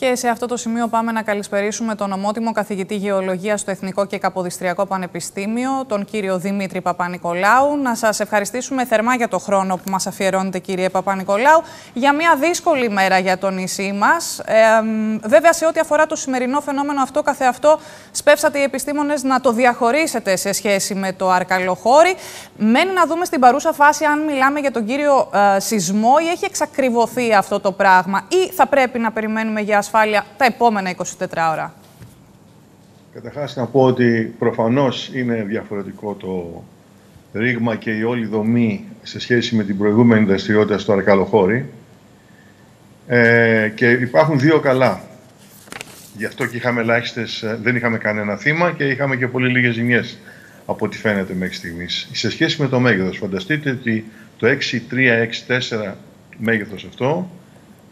Και σε αυτό το σημείο πάμε να καλησπερίσουμε τον ομότιμο καθηγητή γεωλογίας στο Εθνικό και Καποδιστριακό Πανεπιστήμιο, τον κύριο Δημήτρη Παπανικολάου. Να σας ευχαριστήσουμε θερμά για το χρόνο που μας αφιερώνετε, κύριε Παπανικολάου, για μια δύσκολη ημέρα για το νησί μας. Βέβαια, σε ό,τι αφορά το σημερινό φαινόμενο αυτό καθεαυτό, σπεύσατε οι επιστήμονες να το διαχωρίσετε σε σχέση με το Αρκαλοχώρι. Μένει να δούμε στην παρούσα φάση αν μιλάμε για τον κύριο σεισμό ή έχει εξακριβωθεί αυτό το πράγμα, ή θα πρέπει να περιμένουμε για ασφάλεια τα επόμενα 24 ώρα. Καταρχάς να πω ότι προφανώς είναι διαφορετικό το ρήγμα και η όλη δομή σε σχέση με την προηγούμενη δραστηριότητα στο Αρκαλοχώρι. Και υπάρχουν δύο καλά. Γι' αυτό και είχαμε ελάχιστες, δεν είχαμε κανένα θύμα και είχαμε και πολύ λίγες ζημιές από ό,τι φαίνεται μέχρι στιγμής. Σε σχέση με το μέγεθος, φανταστείτε ότι το 6,3-6,4 μέγεθος αυτό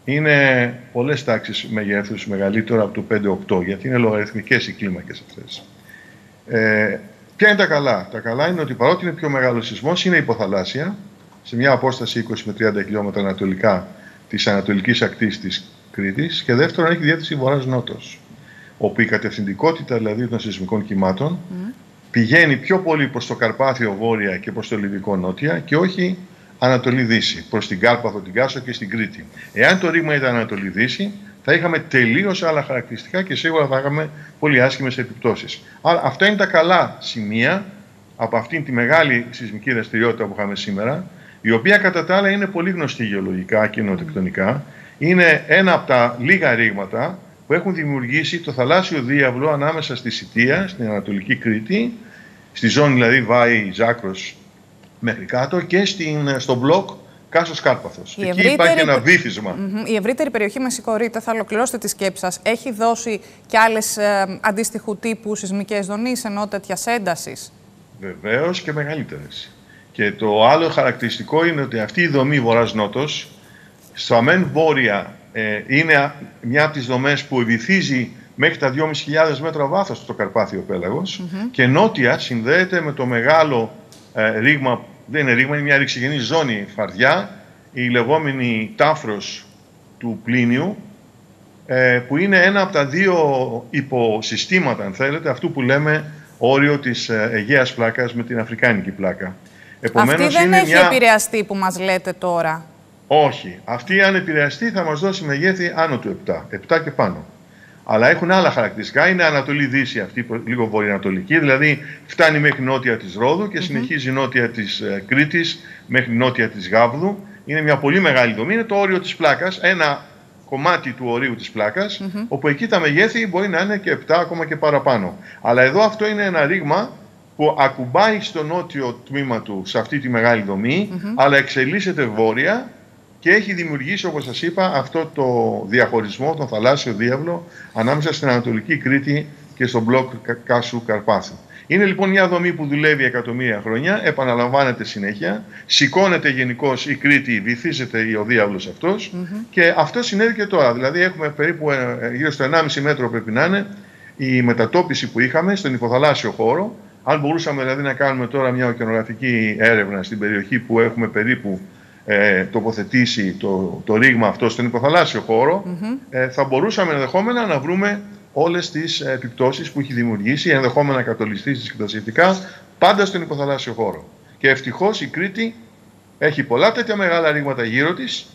είναι πολλές τάξεις μεγέθους μεγαλύτερο από το 5,8, γιατί είναι λογαριθμικές οι κλίμακες αυτές. Ποια είναι τα καλά? Τα καλά είναι ότι παρότι είναι πιο μεγάλο σεισμός, είναι υποθαλάσσια, σε μια απόσταση 20 με 30 χιλιόμετρα ανατολικά της ανατολικής ακτής της Κρήτης, και δεύτερον έχει διεύθυνση βορράς-νότος, όπου η κατευθυντικότητα δηλαδή των σεισμικών κυμάτων πηγαίνει πιο πολύ προς το Καρπάθιο βόρεια και προς το Λιβικό νότια και όχι Ανατολή-Δύση, προς την Κάρπαθο, την Κάσο και στην Κρήτη. Εάν το ρήγμα ήταν Ανατολή-Δύση, θα είχαμε τελείως άλλα χαρακτηριστικά και σίγουρα θα είχαμε πολύ άσχημες επιπτώσεις. Άρα, αυτά είναι τα καλά σημεία από αυτήν τη μεγάλη σεισμική δραστηριότητα που είχαμε σήμερα, η οποία κατά τα άλλα είναι πολύ γνωστή γεωλογικά και νοοτεκτονικά. Είναι ένα από τα λίγα ρήγματα που έχουν δημιουργήσει το θαλάσσιο διάβλο ανάμεσα στη Σιτεία, στην Ανατολική Κρήτη, στη ζώνη δηλαδή Βάη, Ζάκρος μέχρι κάτω, και στο μπλοκ Κάσος-Κάρπαθος. Εκεί ευρύτερη... υπάρχει ένα βύθισμα. Η ευρύτερη περιοχή, με συγχωρείτε, θα ολοκληρώσετε τη σκέψη σας, έχει δώσει και άλλες αντίστοιχου τύπου σεισμικές δονήσεις, ενώ τέτοιας έντασης? Βεβαίως και μεγαλύτερες. Και το άλλο χαρακτηριστικό είναι ότι αυτή η δομή βορράς-νότος, στο αμέν βόρεια, είναι μια από τις δομές που βυθίζει μέχρι τα 2.500 μέτρα βάθος το Καρπάθιο πέλαγος, και νότια συνδέεται με το μεγάλο ρήγμα, δεν είναι ρήγμα, είναι μια ρηξιγενή ζώνη φαρδιά, η λεγόμενη Τάφρος του Πλίνιου, που είναι ένα από τα δύο υποσυστήματα, αν θέλετε, αυτού που λέμε όριο της Αιγαίας πλάκας με την Αφρικάνικη πλάκα. Επομένως, αυτή δεν είναι επηρεαστεί που μας λέτε τώρα. Όχι. Αυτή αν επηρεαστεί θα μας δώσει μεγέθη άνω του 7, 7 και πάνω. Αλλά έχουν άλλα χαρακτηριστικά. Είναι Ανατολή-Δύση αυτή, λίγο βορειοανατολική, δηλαδή φτάνει μέχρι νότια της Ρόδου και συνεχίζει νότια της Κρήτης μέχρι νότια της Γάβδου. Είναι μια πολύ μεγάλη δομή. Είναι το όριο της πλάκας, ένα κομμάτι του ορίου της πλάκας, όπου εκεί τα μεγέθη μπορεί να είναι και 7 ακόμα και παραπάνω. Αλλά εδώ αυτό είναι ένα ρήγμα που ακουμπάει στο νότιο τμήμα του, σε αυτή τη μεγάλη δομή, αλλά εξελίσσεται βόρεια. Και έχει δημιουργήσει, όπως σας είπα, αυτό το διαχωρισμό, τον θαλάσσιο διάβλο ανάμεσα στην Ανατολική Κρήτη και στον μπλοκ Κάσου-Καρπάθου. Είναι λοιπόν μια δομή που δουλεύει εκατομμύρια χρόνια, επαναλαμβάνεται συνέχεια, σηκώνεται γενικώς η Κρήτη, βυθίζεται ο διάβλος αυτός, και αυτό συνέβη και τώρα. Δηλαδή έχουμε περίπου γύρω στο 1,5 μέτρο πρέπει να είναι η μετατόπιση που είχαμε στον υποθαλάσσιο χώρο. Αν μπορούσαμε δηλαδή να κάνουμε τώρα μια ωκεανογραφική έρευνα στην περιοχή που έχουμε περίπου τοποθετήσει το ρήγμα αυτό στον υποθαλάσσιο χώρο, θα μπορούσαμε ενδεχόμενα να βρούμε όλες τις επιπτώσεις που έχει δημιουργήσει, ενδεχόμενα κατολιστήσεις και τα σχετικά, πάντα στον υποθαλάσσιο χώρο. Και ευτυχώς η Κρήτη έχει πολλά τέτοια μεγάλα ρήγματα γύρω της,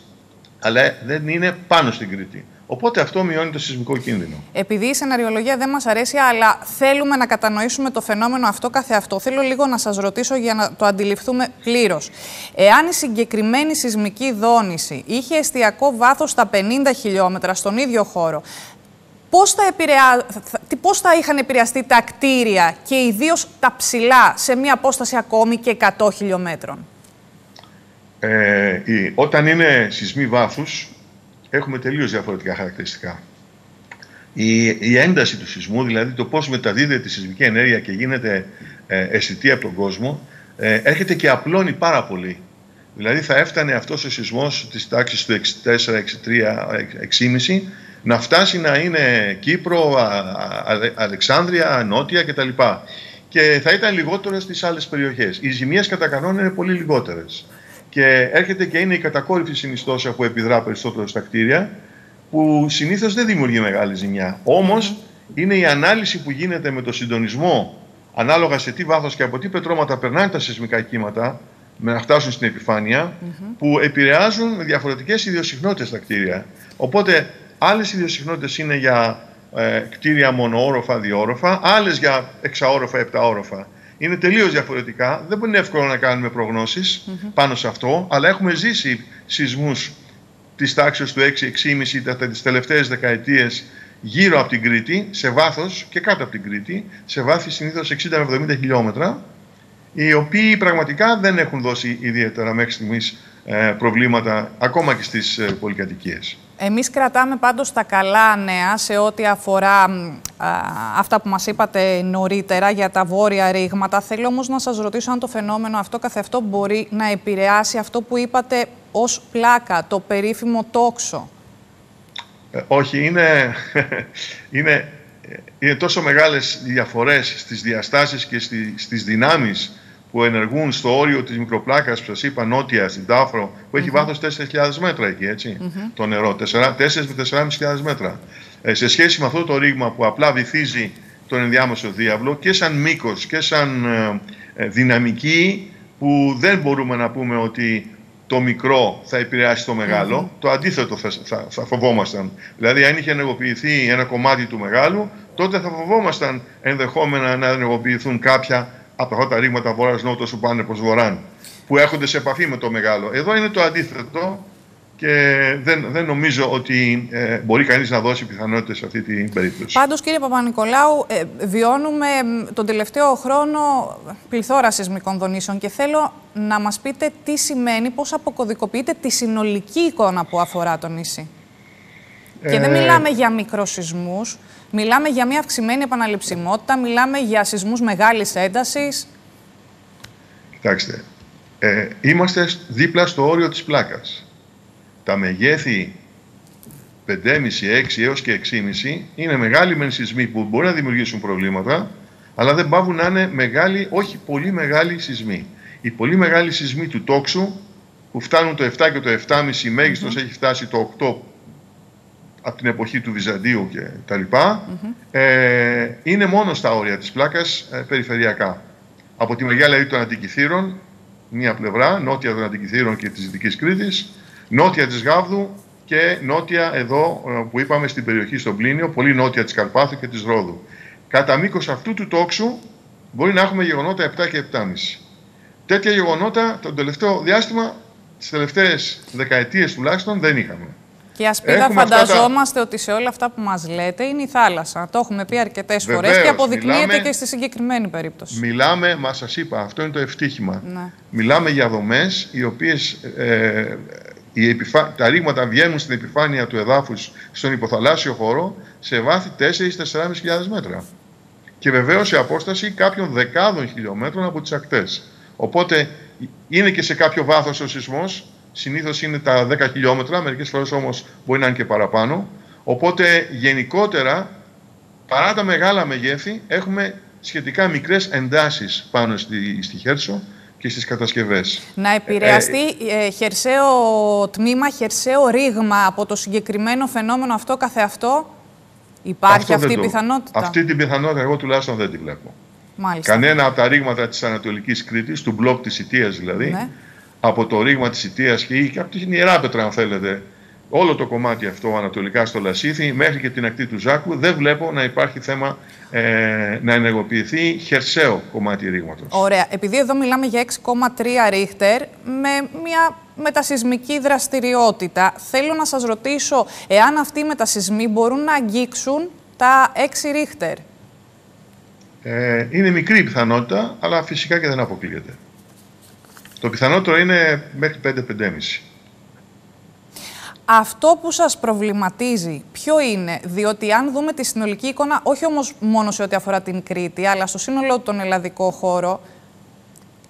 αλλά δεν είναι πάνω στην Κρήτη. Οπότε αυτό μειώνει το σεισμικό κίνδυνο. Επειδή η σεναριολογία δεν μας αρέσει, αλλά θέλουμε να κατανοήσουμε το φαινόμενο αυτό καθεαυτό, θέλω λίγο να σας ρωτήσω για να το αντιληφθούμε πλήρως. Εάν η συγκεκριμένη σεισμική δόνηση είχε εστιακό βάθος στα 50 χιλιόμετρα στον ίδιο χώρο, πώς θα είχαν επηρεαστεί τα κτίρια και ιδίως τα ψηλά σε μια απόσταση ακόμη και 100 χιλιόμετρων? Όταν είναι σεισμοί βάθους, έχουμε τελείως διαφορετικά χαρακτηριστικά. Η ένταση του σεισμού, δηλαδή το πώς μεταδίδεται η σεισμική ενέργεια και γίνεται αισθητή από τον κόσμο, έρχεται και απλώνει πάρα πολύ. Δηλαδή θα έφτανε αυτός ο σεισμός της τάξης του 6,4, 6,3, 6,5 να φτάσει να είναι Κύπρο, Αλεξάνδρεια, Νότια κτλ. Και θα ήταν λιγότερο στις άλλες περιοχές. Οι ζημίες κατά κανόνα είναι πολύ λιγότερες. Και έρχεται και είναι η κατακόρυφη συνιστόσα που επιδρά περισσότερο στα κτίρια, που συνήθως δεν δημιουργεί μεγάλη ζημιά. Όμως είναι η ανάλυση που γίνεται με το συντονισμό ανάλογα σε τι βάθος και από τι πετρώματα περνάνε τα σεισμικά κύματα να φτάσουν στην επιφάνεια, που επηρεάζουν με διαφορετικές ιδιοσυχνότητες τα κτίρια. Οπότε άλλες ιδιοσυχνότητες είναι για κτίρια μονοόροφα, διόροφα, άλλες για εξαόροφα, επταόροφα. Είναι τελείως διαφορετικά. Δεν είναι εύκολο να κάνουμε προγνώσεις πάνω σε αυτό, αλλά έχουμε ζήσει σεισμούς της τάξης του 6-6,5 τις τελευταίες δεκαετίες γύρω από την Κρήτη, σε βάθος και κάτω από την Κρήτη, σε βάθη συνήθως 60-70 χιλιόμετρα, οι οποίοι πραγματικά δεν έχουν δώσει ιδιαίτερα μέχρι στιγμής προβλήματα ακόμα και στις πολυκατοικίες. Εμείς κρατάμε πάντως τα καλά νέα σε ό,τι αφορά αυτά που μας είπατε νωρίτερα για τα βόρεια ρήγματα. Θέλω όμως να σας ρωτήσω αν το φαινόμενο αυτό καθ' αυτό μπορεί να επηρεάσει αυτό που είπατε ως πλάκα, το περίφημο τόξο. Όχι, είναι τόσο μεγάλες διαφορές στις διαστάσεις και στις δυνάμεις που ενεργούν στο όριο της μικροπλάκας που σας είπα νότια, στην Τάφρο, που έχει βάθος 4.000 μέτρα εκεί, έτσι, το νερό, 4 με 4.500 μέτρα. Σε σχέση με αυτό το ρήγμα που απλά βυθίζει τον ενδιάμεσο διάβλο και σαν μήκος και σαν δυναμική, που δεν μπορούμε να πούμε ότι το μικρό θα επηρεάσει το μεγάλο, το αντίθετο θα φοβόμασταν. Δηλαδή, αν είχε ενεργοποιηθεί ένα κομμάτι του μεγάλου, τότε θα φοβόμασταν ενδεχόμενα να ενεργοποιηθούν κάποια από αυτά τα ρήγματα βορράς-νότος που πάνε προς βορράν, που έρχονται σε επαφή με το μεγάλο. Εδώ είναι το αντίθετο και δεν νομίζω ότι μπορεί κανείς να δώσει πιθανότητες σε αυτή την περίπτωση. Πάντως, κύριε Παπανικολάου, βιώνουμε τον τελευταίο χρόνο πληθώρα σεισμικών δονήσεων και θέλω να μας πείτε τι σημαίνει, πώς αποκωδικοποιείται τη συνολική εικόνα που αφορά το νησί. Και δεν μιλάμε για μικροσεισμούς, μιλάμε για μια αυξημένη επαναληψιμότητα, μιλάμε για σεισμούς μεγάλης έντασης. Κοιτάξτε, είμαστε δίπλα στο όριο της πλάκας. Τα μεγέθη 5,5, 6 έως και 6,5 είναι μεγάλοι μεν σεισμοί που μπορεί να δημιουργήσουν προβλήματα, αλλά δεν πάβουν να είναι μεγάλοι, όχι πολύ μεγάλοι σεισμοί. Οι πολύ μεγάλοι σεισμοί του τόξου, που φτάνουν το 7 και το 7,5, μέγιστος έχει φτάσει το 8 από την εποχή του Βυζαντίου και τα λοιπά, είναι μόνο στα όρια της πλάκας περιφερειακά. Από τη μεριά δηλαδή των Αντικυθήρων, μία πλευρά, νότια των Αντικυθήρων και της Δυτικής Κρήτης, νότια της Γάβδου και νότια εδώ που είπαμε στην περιοχή στον Πλίνιο, πολύ νότια της Καρπάθου και της Ρόδου. Κατά μήκος αυτού του τόξου μπορεί να έχουμε γεγονότα 7 και 7,5. Τέτοια γεγονότα το τελευταίο διάστημα, τις τελευταίες δεκαετίες τουλάχιστον, δεν είχαμε. Και ασπίδα φανταζόμαστε ότι σε όλα αυτά που μας λέτε είναι η θάλασσα. Το έχουμε πει αρκετές φορές και αποδεικνύεται και στη συγκεκριμένη περίπτωση. Μιλάμε, μα σας είπα, αυτό είναι το ευτύχημα. Ναι. Μιλάμε για δομές οι οποίες τα ρήγματα βγαίνουν στην επιφάνεια του εδάφους στον υποθαλάσσιο χώρο σε βάθη 4-4.500 μέτρα. Και βεβαίως σε απόσταση κάποιων δεκάδων χιλιόμετρων από τις ακτές. Οπότε είναι και σε κάποιο βάθος ο σεισμός. Συνήθως είναι τα 10 χιλιόμετρα, μερικές φορές όμως μπορεί να είναι και παραπάνω. Οπότε γενικότερα, παρά τα μεγάλα μεγέθη, έχουμε σχετικά μικρές εντάσεις πάνω στη Χέρσο και στις κατασκευές. Να επηρεαστεί χερσαίο τμήμα, χερσαίο ρήγμα από το συγκεκριμένο φαινόμενο αυτό καθεαυτό, υπάρχει αυτή η πιθανότητα. Αυτή την πιθανότητα εγώ τουλάχιστον δεν τη βλέπω. Μάλιστα. Κανένα από τα ρήγματα της Ανατολικής Κρήτης, του μπλοκ της Σιτίας δηλαδή, από το ρήγμα της Σιτίας και από την Ιεράπετρα, αν θέλετε, όλο το κομμάτι αυτό ανατολικά στο Λασίθι, μέχρι και την ακτή του Ζάκρου, δεν βλέπω να υπάρχει θέμα να ενεργοποιηθεί χερσαίο κομμάτι ρήγματος. Ωραία. Επειδή εδώ μιλάμε για 6,3 ρίχτερ, με μια μετασεισμική δραστηριότητα, θέλω να σας ρωτήσω εάν αυτοί οι μετασεισμοί μπορούν να αγγίξουν τα 6 ρίχτερ. Είναι μικρή η πιθανότητα, αλλά φυσικά και δεν αποκλείεται. Το πιθανότερο είναι μέχρι 5-5,5. Αυτό που σας προβληματίζει ποιο είναι, διότι αν δούμε τη συνολική εικόνα, όχι όμως μόνο σε ό,τι αφορά την Κρήτη, αλλά στο σύνολο τον ελλαδικό χώρο,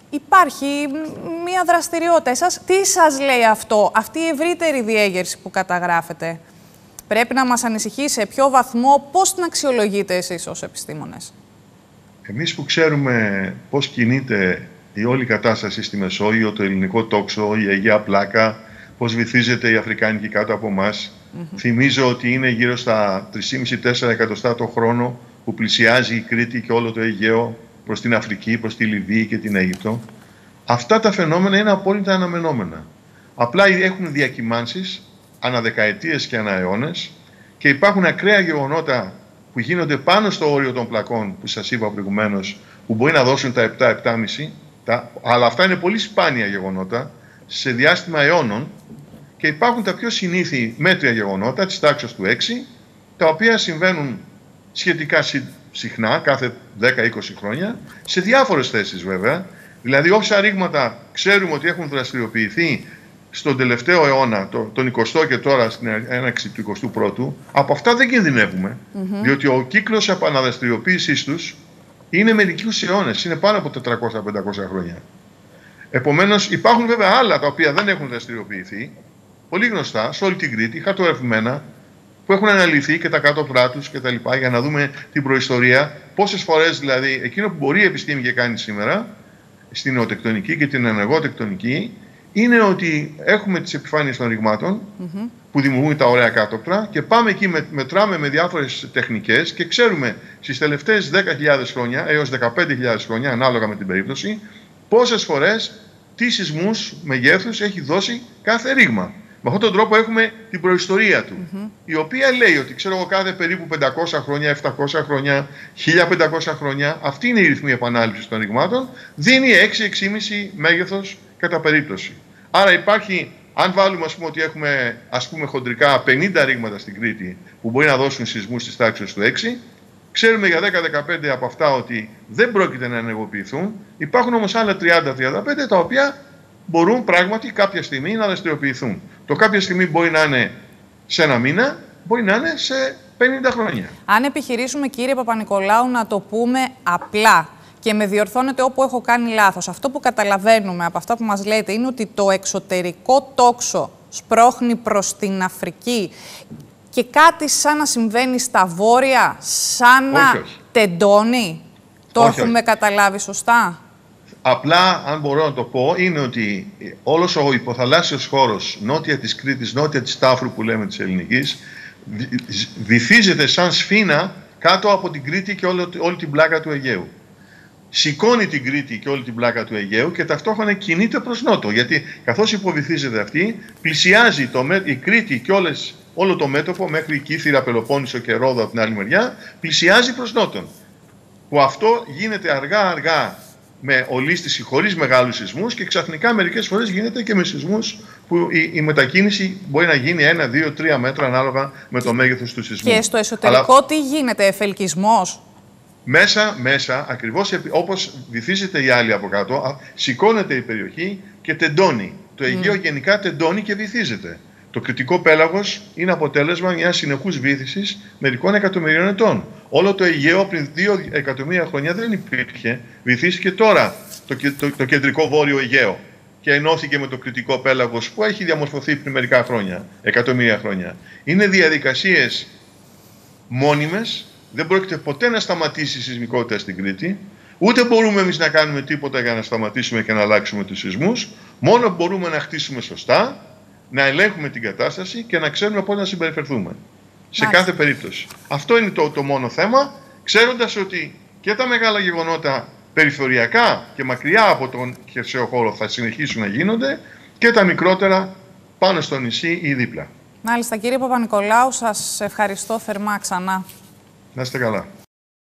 υπάρχει μία δραστηριότητα. Εσάς, τι σας λέει αυτό, αυτή η ευρύτερη διέγερση που καταγράφεται, πρέπει να μας ανησυχεί σε ποιο βαθμό, πώς την αξιολογείτε εσείς ως επιστήμονες? Εμείς που ξέρουμε πώς κινείται η όλη κατάσταση στη Μεσόγειο, το ελληνικό τόξο, η Αιγαία πλάκα, πώς βυθίζεται η Αφρικάνικη κάτω από εμάς, Θυμίζω ότι είναι γύρω στα 3,5-4 εκατοστά το χρόνο που πλησιάζει η Κρήτη και όλο το Αιγαίο προς την Αφρική, προς τη Λιβύη και την Αίγυπτο. Αυτά τα φαινόμενα είναι απόλυτα αναμενόμενα. Απλά έχουν διακυμάνσεις ανά δεκαετίες και ανά αιώνες και υπάρχουν ακραία γεγονότα που γίνονται πάνω στο όριο των πλακών που σας είπα προηγουμένως, που μπορεί να δώσουν τα 7-7,5, αλλά αυτά είναι πολύ σπάνια γεγονότα σε διάστημα αιώνων. Και υπάρχουν τα πιο συνήθη μέτρια γεγονότα της τάξης του 6, τα οποία συμβαίνουν σχετικά συχνά, κάθε 10-20 χρόνια, σε διάφορες θέσεις βέβαια. Δηλαδή όσα ρήγματα ξέρουμε ότι έχουν δραστηριοποιηθεί στον τελευταίο αιώνα, τον 20ο και τώρα στην έναρξη του 21ου, από αυτά δεν κινδυνεύουμε, διότι ο κύκλος επαναδραστηριοποίησής τους είναι μερικούς αιώνες, είναι πάνω από 400-500 χρόνια. Επομένως υπάρχουν βέβαια άλλα τα οποία δεν έχουν δραστηριοποιηθεί, πολύ γνωστά, σε όλη την Κρήτη, χαρτογραφημένα, που έχουν αναλυθεί και τα κάτω κράτους και τα λοιπά, για να δούμε την προϊστορία, πόσες φορές δηλαδή εκείνο που μπορεί η επιστήμη και κάνει σήμερα, στην νεοτεκτονική και την ενεργοτεκτονική, είναι ότι έχουμε τις επιφάνειες των ρηγμάτων που δημιουργούν τα ωραία κάτωπτρα και πάμε εκεί, μετράμε με διάφορες τεχνικές και ξέρουμε στις τελευταίες 10.000 χρόνια έως 15.000 χρόνια, ανάλογα με την περίπτωση, πόσες φορές τι σεισμούς μεγέθους έχει δώσει κάθε ρήγμα. Με αυτόν τον τρόπο έχουμε την προϊστορία του, η οποία λέει ότι ξέρω εγώ κάθε περίπου 500 χρόνια, 700 χρόνια, 1500 χρόνια, αυτή είναι η ρυθμή επανάληψης των ρηγμάτων, δίνει 6-6,5 μέγεθος κατά περίπτωση. Άρα υπάρχει, αν βάλουμε ας πούμε, ότι έχουμε ας πούμε, χοντρικά 50 ρήγματα στην Κρήτη που μπορεί να δώσουν σεισμούς στις τάξεις του 6, ξέρουμε για 10-15 από αυτά ότι δεν πρόκειται να ενεργοποιηθούν, υπάρχουν όμως άλλα 30-35 τα οποία μπορούν πράγματι κάποια στιγμή να δραστηριοποιηθούν. Το κάποια στιγμή μπορεί να είναι σε ένα μήνα, μπορεί να είναι σε 50 χρόνια. Αν επιχειρήσουμε, κύριε Παπανικολάου, να το πούμε απλά και με διορθώνετε όπου έχω κάνει λάθος, αυτό που καταλαβαίνουμε από αυτά που μας λέτε είναι ότι το εξωτερικό τόξο σπρώχνει προς την Αφρική και κάτι σαν να συμβαίνει στα βόρεια, σαν να τεντώνει. Το έχουμε καταλάβει σωστά. Απλά, αν μπορώ να το πω, είναι ότι όλος ο υποθαλάσσιος χώρος νότια της Κρήτης, νότια της Τάφρου που λέμε της ελληνικής, βυθίζεται σαν σφήνα κάτω από την Κρήτη και όλη την πλάκα του Αιγαίου. Σηκώνει την Κρήτη και όλη την πλάκα του Αιγαίου και ταυτόχρονα κινείται προς νότο. Γιατί καθώς υποβυθίζεται αυτή, πλησιάζει η Κρήτη και όλο το μέτωπο μέχρι η Κύθηρα, Πελοπόννησο και Ρόδο από την άλλη μεριά, πλησιάζει προς νότον. Που αυτό γίνεται αργά-αργά με ολίσθηση χωρίς μεγάλους σεισμούς και ξαφνικά μερικές φορές γίνεται και με σεισμούς που η μετακίνηση μπορεί να γίνει 1, 2, 3 μέτρα ανάλογα με το μέγεθος του σεισμού. Και στο εσωτερικό τι γίνεται, εφελκισμός? Μέσα, ακριβώς όπως βυθίζεται η άλλη από κάτω, σηκώνεται η περιοχή και τεντώνει. Το Αιγαίο γενικά τεντώνει και βυθίζεται. Το κρητικό πέλαγος είναι αποτέλεσμα μιας συνεχούς βύθισης μερικών εκατομμυρίων ετών. Όλο το Αιγαίο πριν 2 εκατομμύρια χρόνια δεν υπήρχε. Βυθίστηκε τώρα το κεντρικό βόρειο Αιγαίο και ενώθηκε με το κρητικό πέλαγος που έχει διαμορφωθεί πριν μερικά χρόνια, εκατομμύρια χρόνια. Είναι διαδικασίες μόνιμες, δεν πρόκειται ποτέ να σταματήσει η σεισμικότητα στην Κρήτη. Ούτε μπορούμε εμείς να κάνουμε τίποτα για να σταματήσουμε και να αλλάξουμε τους σεισμούς. Μόνο μπορούμε να χτίσουμε σωστά, να ελέγχουμε την κατάσταση και να ξέρουμε πώς να συμπεριφερθούμε. Σε κάθε περίπτωση. Αυτό είναι το μόνο θέμα, ξέροντας ότι και τα μεγάλα γεγονότα περιθωριακά και μακριά από τον χερσαίο χώρο θα συνεχίσουν να γίνονται και τα μικρότερα πάνω στο νησί ή δίπλα. Μάλιστα, κύριε Παπανικολάου, σας ευχαριστώ θερμά ξανά. Να είστε καλά.